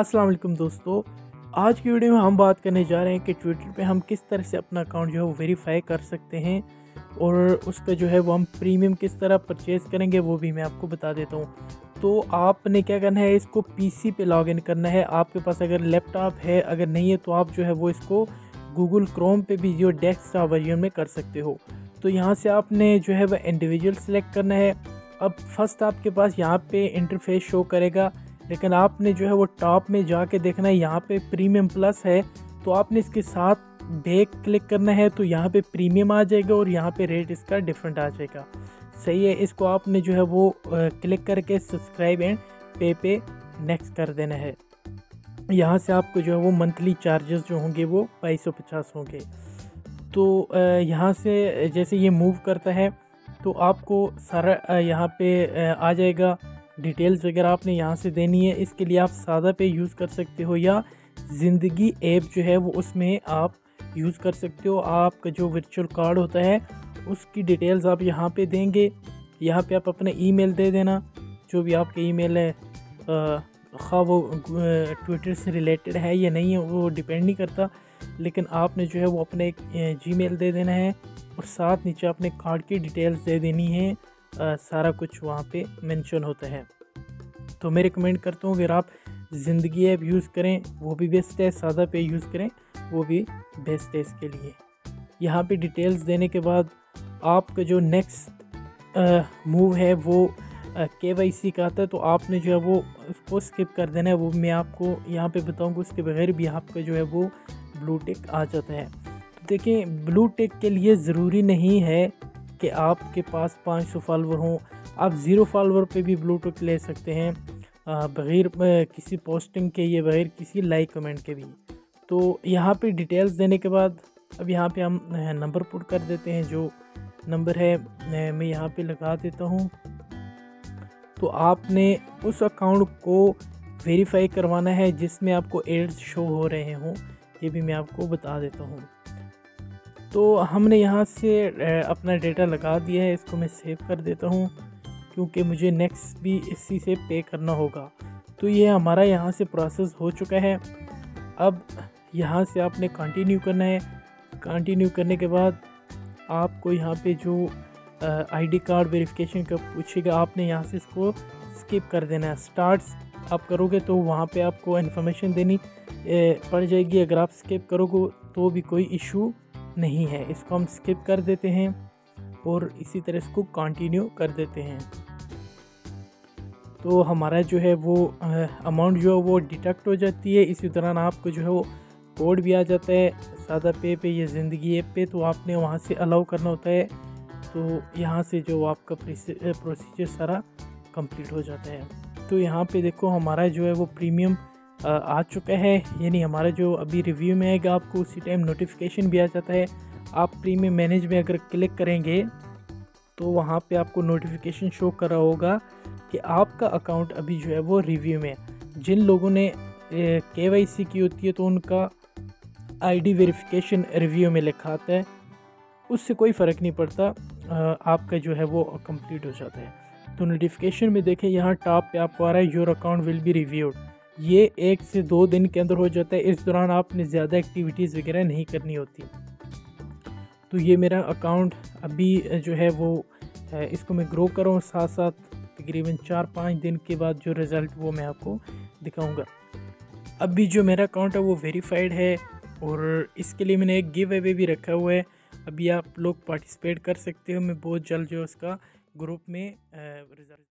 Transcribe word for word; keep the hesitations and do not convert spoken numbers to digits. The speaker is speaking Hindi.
अस्सलाम वालेकुम दोस्तों, आज की वीडियो में हम बात करने जा रहे हैं कि ट्विटर पे हम किस तरह से अपना अकाउंट जो है वो वेरीफाई कर सकते हैं और उस पर जो है वो हम प्रीमियम किस तरह परचेज़ करेंगे वो भी मैं आपको बता देता हूँ। तो आपने क्या करना है, इसको पीसी पे लॉगिन करना है। आपके पास अगर लैपटॉप है, अगर नहीं है तो आप जो है वो इसको गूगल क्रोम पे भी जो डेस्कटॉप वर्जन में कर सकते हो। तो यहाँ से आपने जो है वह इंडिविजुअल सेलेक्ट करना है। अब फर्स्ट आपके पास यहाँ पे इंटरफेस शो करेगा, लेकिन आपने जो है वो टॉप में जाके देखना है, यहाँ पे प्रीमियम प्लस है तो आपने इसके साथ बैक क्लिक करना है। तो यहाँ पे प्रीमियम आ जाएगा और यहाँ पे रेट इसका डिफरेंट आ जाएगा। सही है, इसको आपने जो है वो क्लिक करके सब्सक्राइब एंड पे पे नेक्स्ट कर देना है। यहाँ से आपको जो है वो मंथली चार्जेस जो होंगे वो बाईस सौ पचास होंगे। तो यहाँ से जैसे ये मूव करता है तो आपको सारा यहाँ पे आ जाएगा। डिटेल्स वगैरह आपने यहाँ से देनी है। इसके लिए आप सादा पे यूज़ कर सकते हो या ज़िंदगी ऐप जो है वो उसमें आप यूज़ कर सकते हो। आपका जो वर्चुअल कार्ड होता है उसकी डिटेल्स आप यहाँ पे देंगे। यहाँ पे आप अपना ईमेल दे देना, जो भी आपका ईमेल है, खा वो ट्विटर से रिलेटेड है या नहीं है वो डिपेंड नहीं करता, लेकिन आपने जो है वो अपने एक जीमेल दे देना है और साथ नीचे अपने कार्ड की डिटेल्स दे देनी है। आ, सारा कुछ वहाँ पे मेंशन होता है। तो मैं रिकमेंड करता हूँ अगर आप ज़िंदगी ऐप यूज़ करें वो भी बेस्ट है, सादा पे यूज़ करें वो भी बेस्ट है। इसके लिए यहाँ पे डिटेल्स देने के बाद आपका जो नेक्स्ट मूव है वो केवाईसी का आता है। तो आपने जो है वो उसको स्किप कर देना है, वो मैं आपको यहाँ पे बताऊँगा। उसके बगैर भी आपका जो है वो ब्लू टिक आ जाता है। तो देखिए, ब्लू टिक के लिए ज़रूरी नहीं है कि आपके पास पाँच सौ फॉलोवर हों, आप ज़ीरो फॉलोवर पे भी ब्लू टिक ले सकते हैं, बग़ैर किसी पोस्टिंग के या बग़ैर किसी लाइक कमेंट के भी। तो यहाँ पे डिटेल्स देने के बाद अब यहाँ पे हम नंबर पुट कर देते हैं। जो नंबर है मैं यहाँ पे लगा देता हूँ। तो आपने उस अकाउंट को वेरीफाई करवाना है जिसमें आपको एड्स शो हो रहे हों, ये भी मैं आपको बता देता हूँ। तो हमने यहाँ से अपना डेटा लगा दिया है, इसको मैं सेव कर देता हूँ क्योंकि मुझे नेक्स्ट भी इसी से पे करना होगा। तो ये हमारा यहाँ से प्रोसेस हो चुका है। अब यहाँ से आपने कंटिन्यू करना है। कंटिन्यू करने के बाद आपको यहाँ पे जो आईडी कार्ड वेरिफिकेशन का पूछेगा, आपने यहाँ से इसको स्किप कर देना है। स्टार्ट्स आप करोगे तो वहाँ पे आपको इन्फॉर्मेशन देनी पड़ जाएगी, अगर आप स्किप करोगे तो भी कोई इशू नहीं है। इसको हम स्किप कर देते हैं और इसी तरह इसको कंटिन्यू कर देते हैं। तो हमारा जो है वो अमाउंट जो है वो डिटेक्ट हो जाती है। इसी दौरान आपको जो है वो कोड भी आ जाता है, सादा पे पे या ज़िंदगी ऐप पे। तो आपने वहाँ से अलाउ करना होता है। तो यहाँ से जो आपका प्रोसीजर सारा कंप्लीट हो जाता है। तो यहाँ पे देखो हमारा जो है वो प्रीमियम आ चुका है, यानी हमारा जो अभी रिव्यू में आएगा आपको उसी टाइम नोटिफिकेशन भी आ जाता है। आप प्रीमियम मैनेज में अगर क्लिक करेंगे तो वहाँ पे आपको नोटिफिकेशन शो कर रहा होगा कि आपका अकाउंट अभी जो है वो रिव्यू में। जिन लोगों ने केवाईसी की होती है तो उनका आईडी वेरिफिकेशन रिव्यू में लिखा आता है, उससे कोई फ़र्क नहीं पड़ता, आपका जो है वो कंप्लीट हो जाता है। तो नोटिफिकेशन में देखें, यहाँ टॉप पे आपको आ रहा है your account will be reviewed. ये एक से दो दिन के अंदर हो जाता है। इस दौरान आपने ज़्यादा एक्टिविटीज़ वगैरह नहीं करनी होती। तो ये मेरा अकाउंट अभी जो है वो इसको मैं ग्रो कर रहा हूँ, साथ साथ तकरीबन चार पाँच दिन के बाद जो रिज़ल्ट वो मैं आपको दिखाऊंगा। अभी जो मेरा अकाउंट है वो वेरीफाइड है और इसके लिए मैंने एक गिव अवे भी रखा हुआ है, अभी आप लोग पार्टिसिपेट कर सकते हो। मैं बहुत जल्द जो उसका ग्रुप में रिज़ल्ट